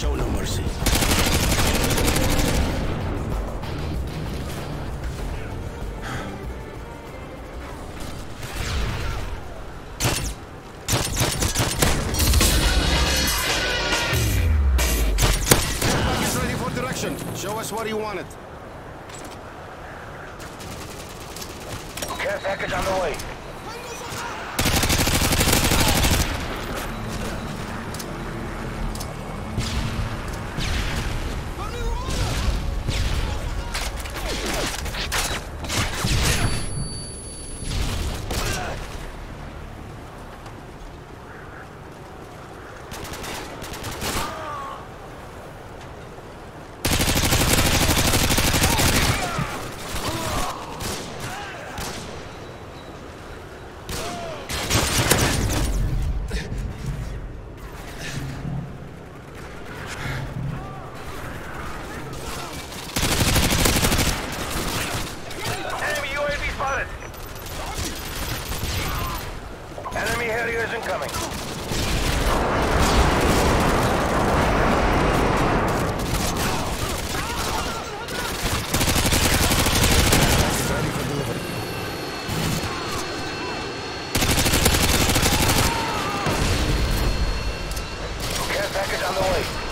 Show no mercy. He's ready for direction. Show us what he wanted. Care package on the way. Package on the way.